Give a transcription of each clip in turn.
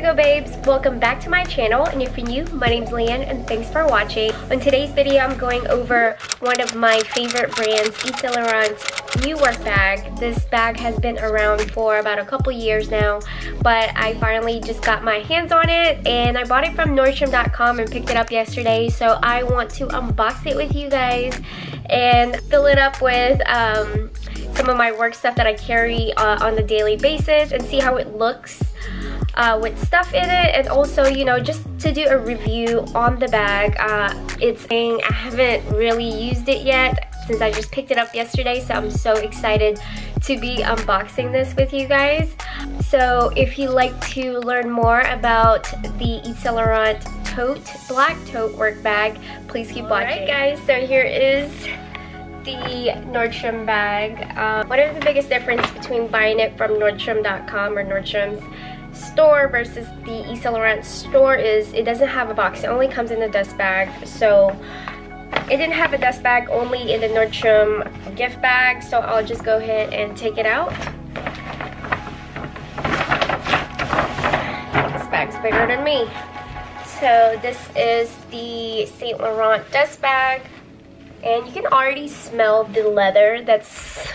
Neverfull, babes. Welcome back to my channel, and if you're new, my name's Liane and thanks for watching. On today's video, I'm going over one of my favorite brands, Saint Laurent's new work bag. This bag has been around for about a couple years now, but I finally just got my hands on it, and I bought it from Nordstrom.com and picked it up yesterday, so I want to unbox it with you guys and fill it up with some of my work stuff that I carry on a daily basis and see how it looks with stuff in it, and also, you know, just to do a review on the bag. I haven't really used it yet since I just picked it up yesterday, so I'm so excited to be unboxing this with you guys. So if you'd like to learn more about the Saint Laurent tote, black tote work bag, please keep watching. Alright guys, so here is the Nordstrom bag. What is the biggest difference between buying it from Nordstrom.com or Nordstrom's store versus the Saint Laurent store is it doesn't have a box. It only comes in a dust bag, so it didn't have a dust bag, only in the Nordstrom gift bag, so I'll just go ahead and take it out. This bag's bigger than me. So this is the Saint Laurent dust bag, and you can already smell the leather that's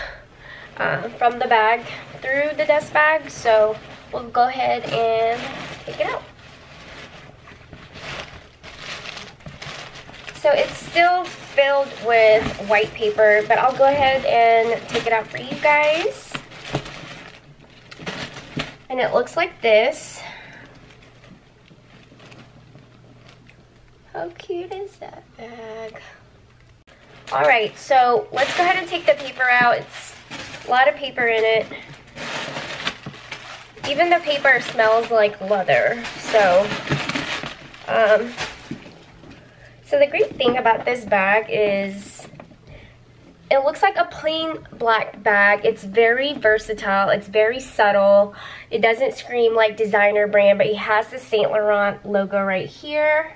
from the bag through the dust bag, so we'll go ahead and take it out. So it's still filled with white paper, but I'll go ahead and take it out for you guys. And it looks like this. How cute is that bag? Alright, so let's go ahead and take the paper out. It's a lot of paper in it. Even the paper smells like leather, so So the great thing about this bag is it looks like a plain black bag. It's very versatile. It's very subtle. It doesn't scream like designer brand, but it has the Saint Laurent logo right here.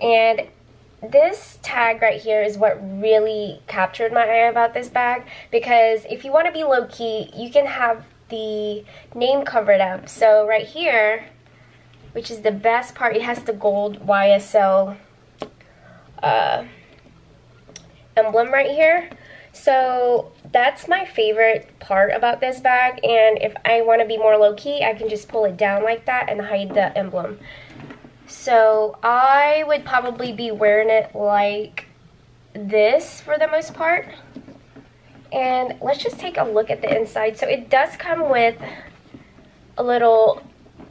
And this tag right here is what really captured my eye about this bag, because if you want to be low-key, you can have the name covered up. So right here, which is the best part, it has the gold YSL emblem right here. So that's my favorite part about this bag, and if I want to be more low-key, I can just pull it down like that and hide the emblem. So I would probably be wearing it like this for the most part. And let's just take a look at the inside. So it does come with a little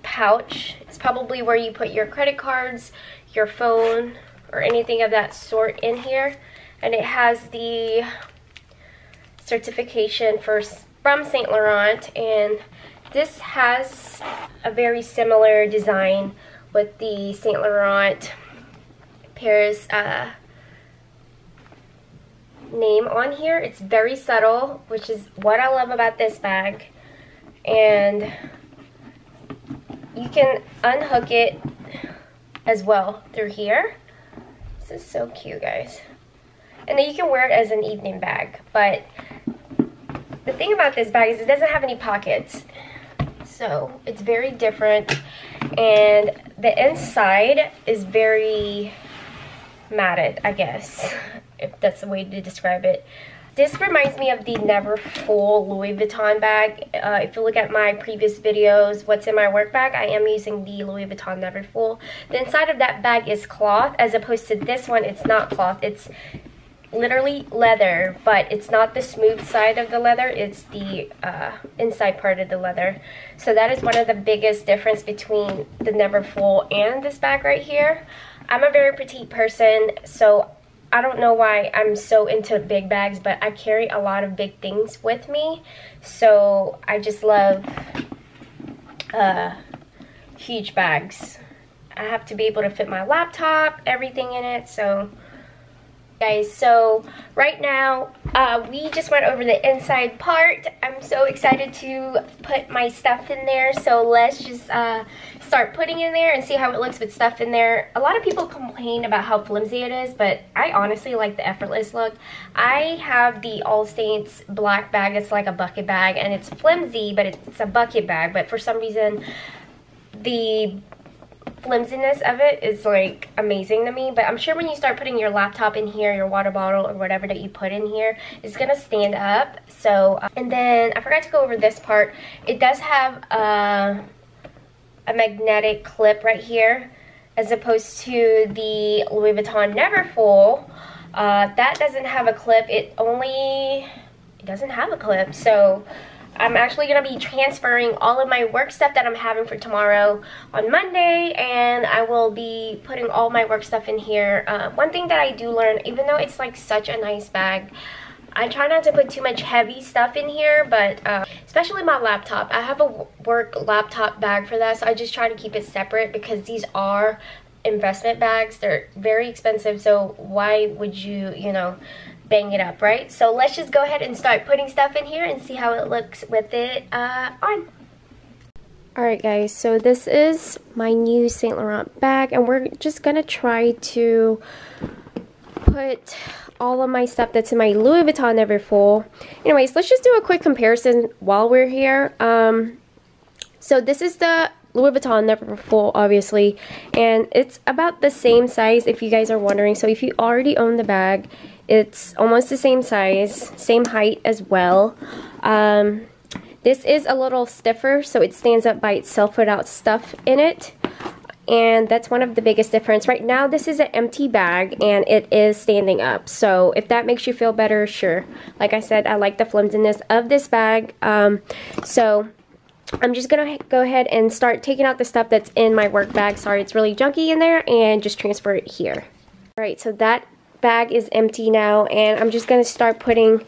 pouch. It's probably where you put your credit cards, your phone, or anything of that sort in here, and it has the certification from Saint Laurent, and this has a very similar design with the Saint Laurent Paris name on here. It's very subtle, which is what I love about this bag, and you can unhook it as well through here. This is so cute, guys. And then you can wear it as an evening bag, but the thing about this bag is it doesn't have any pockets, so it's very different, and the inside is very matted, I guess, if that's the way to describe it. This reminds me of the Neverfull Louis Vuitton bag. If you look at my previous videos, what's in my work bag, I am using the Louis Vuitton Neverfull. The inside of that bag is cloth, as opposed to this one, it's not cloth. It's literally leather, but it's not the smooth side of the leather. It's the inside part of the leather. So that is one of the biggest difference between the Neverfull and this bag right here. I'm a very petite person, so I don't know why I'm so into big bags, but I carry a lot of big things with me, so I just love huge bags. I have to be able to fit my laptop, everything in it. So guys, so right now we just went over the inside part. I'm so excited to put my stuff in there, so let's just start putting in there and see how it looks with stuff in there. A lot of people complain about how flimsy it is, but I honestly like the effortless look. I have the All Saints black bag. It's like a bucket bag, and it's flimsy, but it's a bucket bag. But for some reason, the flimsiness of it is like amazing to me. But I'm sure when you start putting your laptop in here, your water bottle or whatever that you put in here, it's gonna stand up. So and then I forgot to go over this part. It does have a magnetic clip right here, as opposed to the Louis Vuitton Neverfull. That doesn't have a clip. It doesn't have a clip. So I'm actually going to be transferring all of my work stuff that I'm having for tomorrow on Monday, and I will be putting all my work stuff in here. One thing that I do learn, even though it's like such a nice bag, I try not to put too much heavy stuff in here, but especially my laptop. I have a work laptop bag for that, so I just try to keep it separate because these are investment bags. They're very expensive, so why would you, bang it up, right? So let's just go ahead and start putting stuff in here and see how it looks with it on. Alright guys, so this is my new Saint Laurent bag, and we're just gonna try to put all of my stuff that's in my Louis Vuitton Neverfull. Anyways, let's just do a quick comparison while we're here. So this is the Louis Vuitton Neverfull, obviously, and it's about the same size, if you guys are wondering. So if you already own the bag, it's almost the same size, same height as well. This is a little stiffer, so it stands up by itself without stuff in it. And that's one of the biggest difference. Right now, this is an empty bag, and it is standing up. So if that makes you feel better, sure. Like I said, I like the flimsiness of this bag. So I'm just going to go ahead and start taking out the stuff that's in my work bag. Sorry, it's really junky in there, and just transfer it here. Alright, so that bag is empty now, and I'm just going to start putting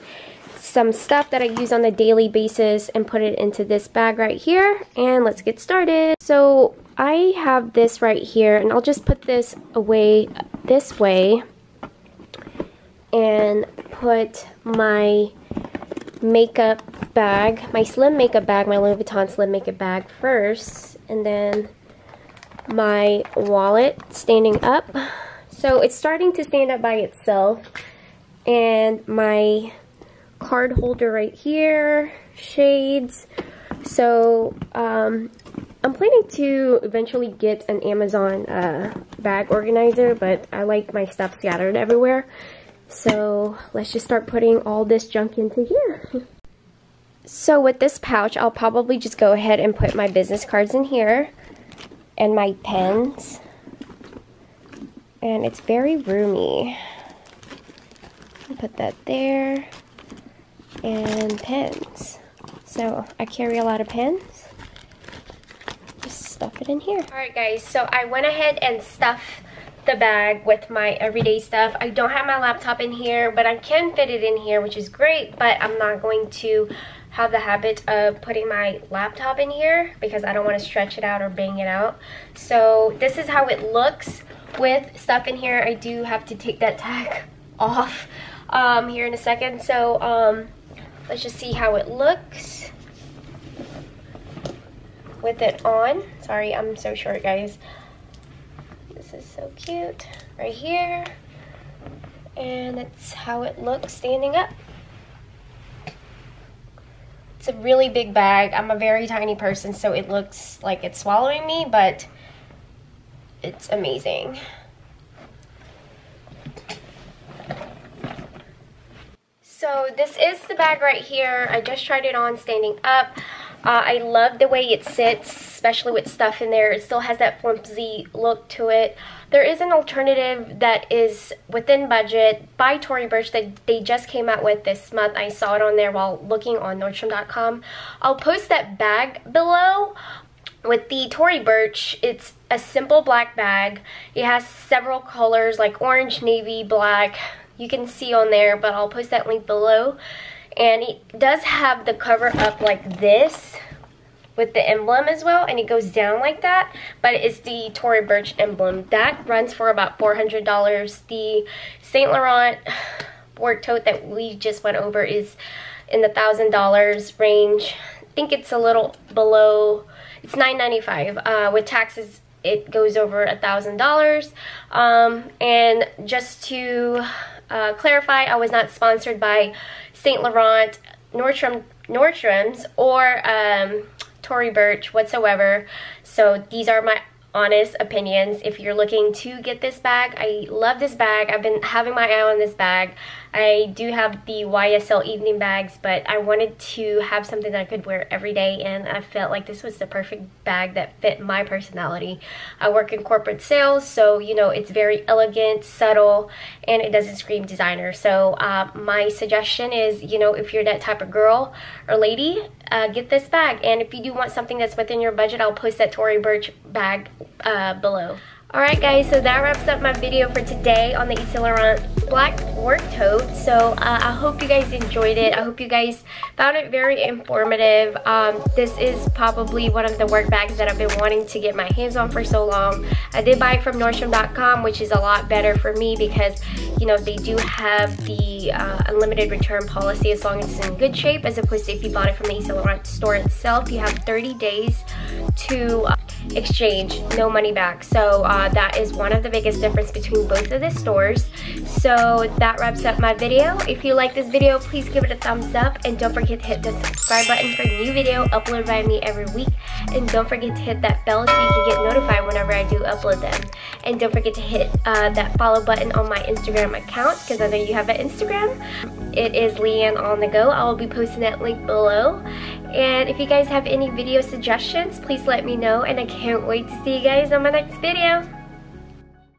some stuff that I use on a daily basis and put it into this bag right here, and let's get started. So I have this right here, and I'll just put this away this way and put my makeup bag, my slim makeup bag, my Louis Vuitton slim makeup bag first, and then my wallet standing up. So it's starting to stand up by itself, and my card holder right here, shades. So I'm planning to eventually get an Amazon bag organizer, but I like my stuff scattered everywhere. So let's just start putting all this junk into here. So with this pouch, I'll probably just go ahead and put my business cards in here and my pens. And it's very roomy. Put that there. And pens. So I carry a lot of pens. Just stuff it in here. Alright guys, so I went ahead and stuffed the bag with my everyday stuff. I don't have my laptop in here, but I can fit it in here, which is great, but I'm not going to have the habit of putting my laptop in here because I don't want to stretch it out or bang it out. So this is how it looks with stuff in here. I do have to take that tag off here in a second, so let's just see how it looks with it on. Sorry, I'm so short guys. This is so cute right here, and that's how it looks standing up. It's a really big bag. I'm a very tiny person, so it looks like it's swallowing me, but it's amazing. So this is the bag right here. I just tried it on standing up. I love the way it sits, especially with stuff in there. It still has that flimsy look to it. There is an alternative that is within budget by Tory Burch that they just came out with this month. I saw it on there while looking on Nordstrom.com. I'll post that bag below. With the Tory Burch, it's a simple black bag. It has several colors like orange, navy, black. You can see on there, but I'll post that link below. And it does have the cover up like this with the emblem as well, and it goes down like that, but it's the Tory Burch emblem. That runs for about $400. The Saint Laurent board tote that we just went over is in the $1,000 range. I think it's a little below. It's $995. With taxes, it goes over $1,000. And just to clarify, I was not sponsored by Saint Laurent, Nordstrom's, or Tory Burch whatsoever. So these are my honest opinions. If you're looking to get this bag, I love this bag. I've been having my eye on this bag. I do have the YSL evening bags, but I wanted to have something that I could wear every day, and I felt like this was the perfect bag that fit my personality. I work in corporate sales, so you know, it's very elegant, subtle, and it doesn't scream designer. So my suggestion is, you know, if you're that type of girl or lady, get this bag. And if you do want something that's within your budget, I'll post that Tory Burch bag below. Alright guys, so that wraps up my video for today on the Saint Laurent black work tote. So I hope you guys enjoyed it. I hope you guys found it very informative. This is probably one of the work bags that I've been wanting to get my hands on for so long. I did buy it from Nordstrom.com, which is a lot better for me because, you know, they do have the unlimited return policy as long as it's in good shape, as opposed to if you bought it from the Saint Laurent store itself, you have 30 days to exchange, no money back. So that is one of the biggest difference between both of the stores. So that wraps up my video. If you like this video, please give it a thumbs up, and don't forget to hit the subscribe button for a new video uploaded by me every week. And don't forget to hit that bell so you can get notified whenever I do upload them. And don't forget to hit that follow button on my Instagram account, because I know you have an Instagram. It is Lianeonthegeaux. I will be posting that link below. And if you guys have any video suggestions, please let me know, and I can't wait to see you guys on my next video.